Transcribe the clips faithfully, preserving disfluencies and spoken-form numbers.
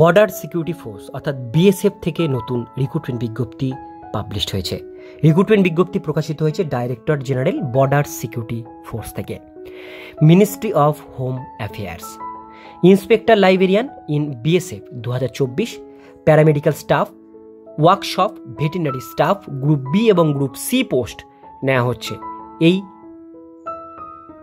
Border security force অর্থাৎ BSF থেকে নতুন রিক্রুটমেন্ট বিজ্ঞপ্তি পাবলিশড হয়েছে। রিক্রুটমেন্ট বিজ্ঞপ্তি প্রকাশিত হয়েছে director general border security force থেকে। Ministry of home affairs, inspector librarian in BSF দু হাজার চব্বিশ, paramedical staff, workshop, veterinary staff, group B এবং গ্রুপ সি পোস্ট নেওয়া হচ্ছে এই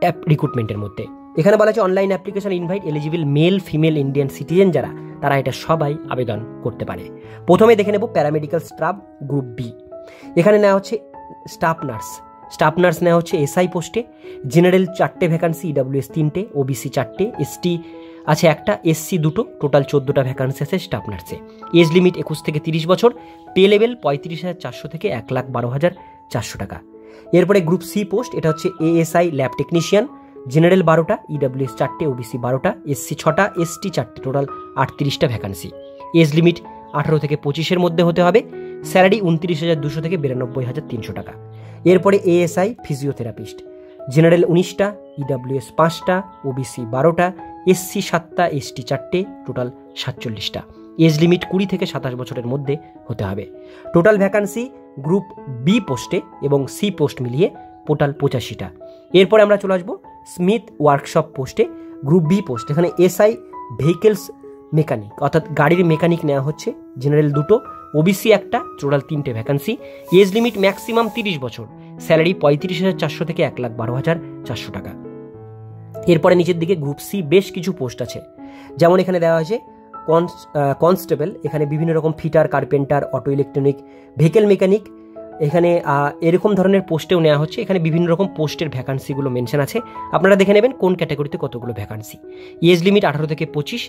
অ্যাপ রিক্রুটমেন্টের মধ্যে। এখানে বলা হচ্ছে online application invite eligible male female Indian citizen যারা, তারা এটা সবাই আবেদন করতে পারে। প্রথমে দেখে নেব প্যারামেডিক্যাল স্টাফ গ্রুপ বি। এখানে নেওয়া হচ্ছে স্টাফ নার্স, স্টাফ নার্স নেওয়া হচ্ছে এসআই পোস্টে। জেনারেল চারটে ভ্যাকান্সি, ইডাব্লিউএস তিনটে, ওবিসি চারটে, এসটি আছে একটা, এসসি দুটো, টোটাল চোদ্দোটা ভ্যাকান্সি আছে স্টাফ নার্সে। এজ লিমিট একুশ থেকে তিরিশ বছর, পে লেভেল পঁয়ত্রিশ হাজার চারশো থেকে এক লাখ বারো হাজার চারশো টাকা। এরপরে গ্রুপ সি পোস্ট, এটা হচ্ছে এএসআই ল্যাব টেকনিশিয়ান, জেনারেল বারোটা, ইডাব্লিউএস চারটে, ওবিসি বারোটা, এসসি ছটা, এসটি চারটে, টোটাল আটত্রিশটা ভ্যাকান্সি। এজ লিমিট আঠারো থেকে পঁচিশের মধ্যে হতে হবে। স্যালারি উনত্রিশ হাজার দুশো থেকে বিরানব্বই হাজার তিনশো টাকা। এরপরে এএসআই ফিজিওথেরাপিস্ট, জেনারেল উনিশটা, ইডাব্লিউএস পাঁচটা, ওবিসি বারোটা, এসসি সাতটা, এসটি চারটে, টোটাল সাতচল্লিশটা। এজ লিমিট কুড়ি থেকে সাতাশ বছরের মধ্যে হতে হবে। টোটাল ভ্যাকান্সি গ্রুপ বি পোস্টে এবং সি পোস্ট মিলিয়ে টোটাল পঁচাশিটা। এরপরে আমরা চলে আসবো স্মিথ ওয়ার্কশপ পোস্টে, গ্রুপ বি পোস্ট। এখানে এসআই ভেহিকেলস মেকানিক অর্থাৎ গাড়ির মেকানিক নেওয়া হচ্ছে, জেনারেল দুটো, ওবিসি একটা, টোটাল তিনটে ভ্যাকান্সি। এজ লিমিট ম্যাক্সিমাম তিরিশ বছর, স্যালারি পঁয়ত্রিশ হাজার চারশো থেকে এক লাখ বারো হাজার চারশো টাকা। এরপরে নিচের দিকে গ্রুপ সি বেশ কিছু পোস্ট আছে, যেমন এখানে দেওয়া হয়েছে কনস্টেবল, এখানে বিভিন্ন রকম fitter, carpenter, auto electronic, vehicle mechanic, এখানে এরকম ধরনের পোস্টেও নেওয়া হচ্ছে। এখানে বিভিন্ন রকম পোস্টের ভ্যাকান্সিগুলো মেনশন আছে, আপনারা দেখে নেবেন কোন ক্যাটাগরিতে কতগুলো ভ্যাকান্সি। এজ লিমিট আঠারো থেকে পঁচিশ,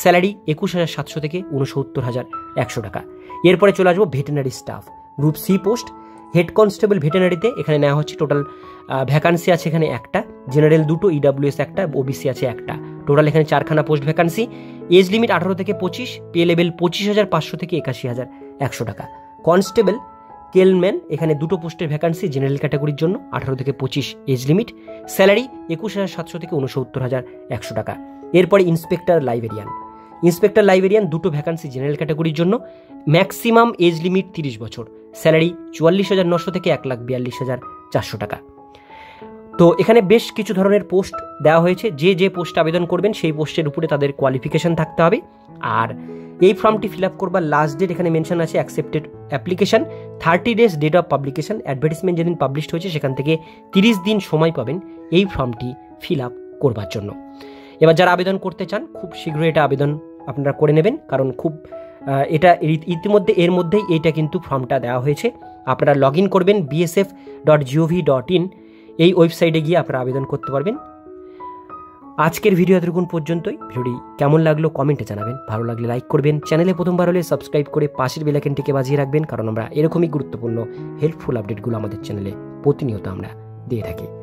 স্যালারি একুশ হাজার সাতশো থেকে উনসত্তর হাজার একশো টাকা। এরপরে চলে আসবো veterinary staff group C post, head constable ভেটেরিনারিতে এখানে নেওয়া হচ্ছে, টোটাল ভ্যাকান্সি আছে এখানে একটা, জেনারেল দুটো, ইডাব্লিউএস একটা, ওবিসি আছে একটা, টোটাল এখানে চারখানা পোস্ট ভ্যাকান্সি। এজ লিমিট আঠারো থেকে পঁচিশ, পে লেভেল পঁচিশ হাজার পাঁচশো থেকে একাশি হাজার একশো টাকা। কনস্টেবল কেলম্যান, এখানে দুটো পোস্টের ভ্যাকান্সি জেনারেল ক্যাটাগরির জন্য, আঠারো থেকে পঁচিশ এজ লিমিট, স্যালারি একুশ হাজার সাতশো থেকে উনসত্তর হাজার একশো টাকা। এরপরে ইন্সপেক্টর লাইব্রেরিয়ান, ইন্সপেক্টর লাইব্রেরিয়ান দুটো ভ্যাকান্সি জেনারেল ক্যাটাগরির জন্য, ম্যাক্সিমাম এজ লিমিট তিরিশ বছর, স্যালারি চুয়াল্লিশ হাজার নশো থেকে এক লাখ বিয়াল্লিশ হাজার চারশো টাকা। তো এখানে বেশ কিছু ধরনের পোস্ট দেওয়া হয়েছে, যে যে পোস্টে আবেদন করবেন সেই পোস্টের উপরে তাদের কোয়ালিফিকেশান থাকতে হবে। আর এই ফর্মটি ফিল আপ করবার লাস্ট ডেট এখানে মেনশন আছে, accepted application thirty days date of publication, advertisement যেদিন পাবলিশড হয়েছে সেখান থেকে তিরিশ দিন সময় পাবেন এই ফর্মটি ফিল আপ করবার জন্য। এবার যারা আবেদন করতে চান খুব শীঘ্রই এটা আবেদন আপনারা করে নেবেন, কারণ খুব এটা ইতিমধ্যে এর মধ্যেই এইটা কিন্তু ফর্মটা দেওয়া হয়েছে। আপনারা লগ ইন করবেন BSF dot gov dot in এই ওয়েবসাইটে গিয়ে আপনারা আবেদন করতে পারবেন। আজকের ভিডিও এতটুকুন পর্যন্তই। ভিডিওটি কেমন লাগলো কমেন্টে জানাবেন, ভালো লাগলে লাইক করবেন, চ্যানেলে প্রথমবার হলে সাবস্ক্রাইব করে পাশের বেল আইকনটিকে বাজিয়ে রাখবেন, কারণ আমরা এরকমই গুরুত্বপূর্ণ হেল্পফুল আপডেটগুলো আমাদের চ্যানেলে প্রতিনিয়ত আমরা দিয়ে থাকি।